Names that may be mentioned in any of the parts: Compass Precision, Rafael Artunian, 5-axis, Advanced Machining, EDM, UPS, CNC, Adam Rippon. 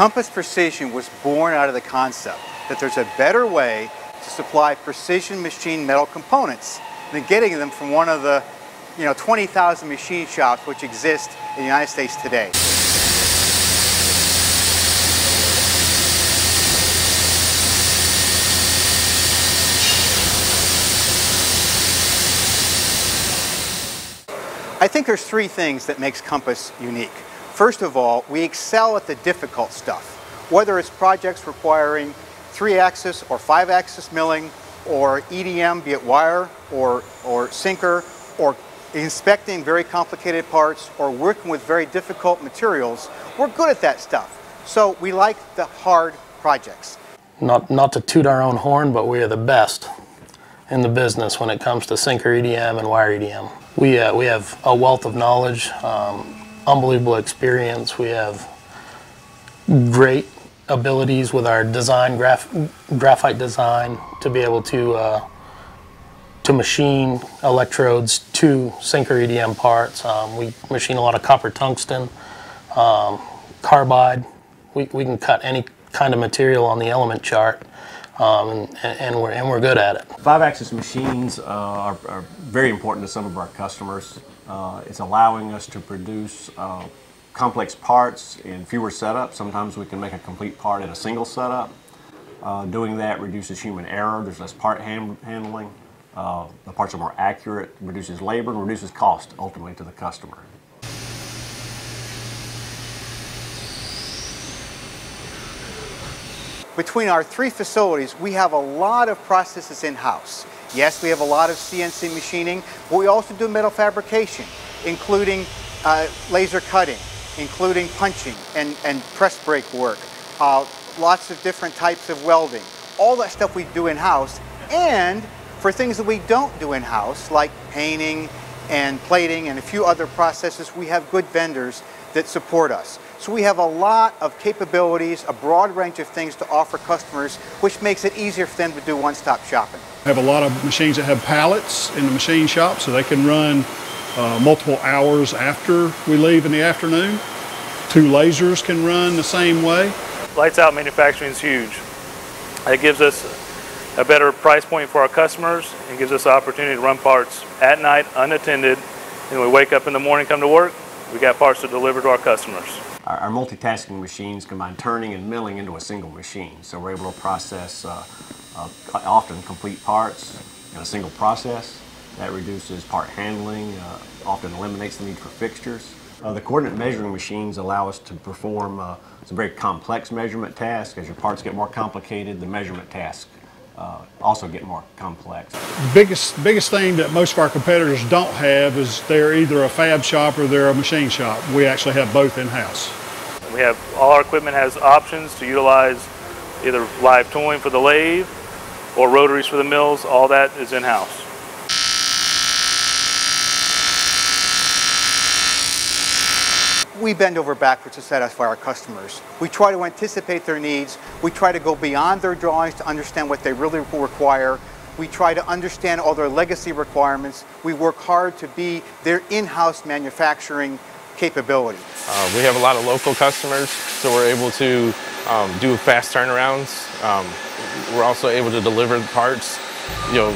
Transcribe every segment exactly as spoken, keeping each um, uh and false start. Compass Precision was born out of the concept that there's a better way to supply precision machined metal components than getting them from one of the, you know, twenty thousand machine shops which exist in the United States today. I think there's three things that makes Compass unique. First of all, we excel at the difficult stuff, whether it's projects requiring three-axis or five-axis milling, or E D M, be it wire or, or sinker, or inspecting very complicated parts, or working with very difficult materials. We're good at that stuff, so we like the hard projects. Not, not to toot our own horn, but we are the best in the business when it comes to sinker E D M and wire E D M. We, uh, we have a wealth of knowledge. Um, Unbelievable experience. We have great abilities with our design, graph, graphite design, to be able to uh, to machine electrodes to sinker E D M parts. Um, we machine a lot of copper tungsten, um, carbide. We, we can cut any kind of material on the element chart, um, and, and we're and we're good at it. Five-axis machines uh, are, are very important to some of our customers. Uh, it's allowing us to produce uh, complex parts in fewer setups. Sometimes we can make a complete part in a single setup. Uh, doing that reduces human error. There's less part hand handling. Uh, the parts are more accurate, reduces labor, and reduces cost ultimately to the customer. Between our three facilities, we have a lot of processes in-house. Yes, we have a lot of C N C machining, but we also do metal fabrication, including uh, laser cutting, including punching and, and press brake work, uh, lots of different types of welding. All that stuff we do in-house, and for things that we don't do in-house, like painting and plating and a few other processes, we have good vendors that support us. So we have a lot of capabilities, a broad range of things to offer customers, which makes it easier for them to do one-stop shopping. I have a lot of machines that have pallets in the machine shop, so they can run uh, multiple hours after we leave in the afternoon. Two lasers can run the same way. Lights out manufacturing is huge. It gives us a better price point for our customers. It gives us the opportunity to run parts at night, unattended, and we wake up in the morning, come to work, we got parts to deliver to our customers. Our, our multitasking machines combine turning and milling into a single machine, so we're able to process uh, uh, often complete parts in a single process. That reduces part handling, uh, often eliminates the need for fixtures. Uh, the coordinate measuring machines allow us to perform uh, some very complex measurement tasks. As your parts get more complicated, the measurement tasks uh, also get more complex. The biggest, biggest thing that most of our competitors don't have is they're either a fab shop or they're a machine shop. We actually have both in-house. We have all our equipment has options to utilize either live tooling for the lathe or rotaries for the mills. All that is in-house. We bend over backwards to satisfy our customers. We try to anticipate their needs. We try to go beyond their drawings to understand what they really require. We try to understand all their legacy requirements. We work hard to be their in-house manufacturing capability. Uh, we have a lot of local customers, so we're able to um, do fast turnarounds. Um, we're also able to deliver parts, you know,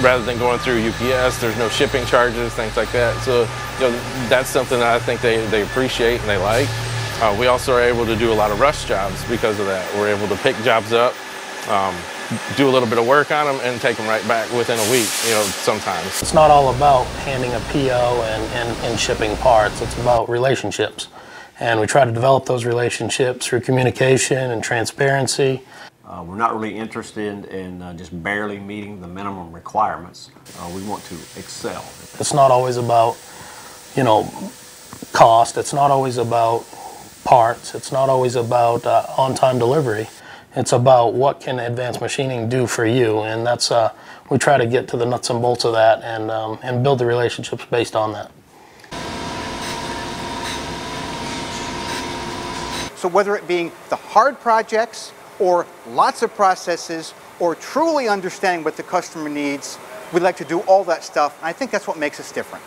rather than going through U P S. There's no shipping charges, things like that. So, you know, that's something that I think they, they appreciate and they like. Uh, we also are able to do a lot of rush jobs because of that. We're able to pick jobs up, um, do a little bit of work on them, and take them right back within a week, you know, sometimes. It's not all about handing a P O and, and, and shipping parts. It's about relationships. And we try to develop those relationships through communication and transparency. Uh, we're not really interested in uh, just barely meeting the minimum requirements. Uh, we want to excel. It's not always about, you know, cost. It's not always about parts. It's not always about uh, on-time delivery. It's about what can advanced machining do for you, and that's uh, we try to get to the nuts and bolts of that and um, and build the relationships based on that. So whether it being the hard projects, or lots of processes, or truly understanding what the customer needs. We like to do all that stuff, and I think that's what makes us different.